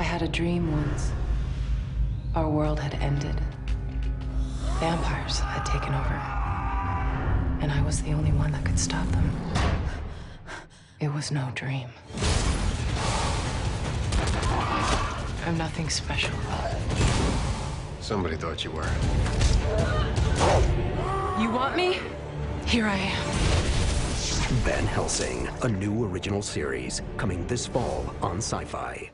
I had a dream once. Our world had ended. Vampires had taken over. And I was the only one that could stop them. It was no dream. I'm nothing special. Somebody thought you were. You want me? Here I am. Van Helsing, a new original series coming this fall on Syfy.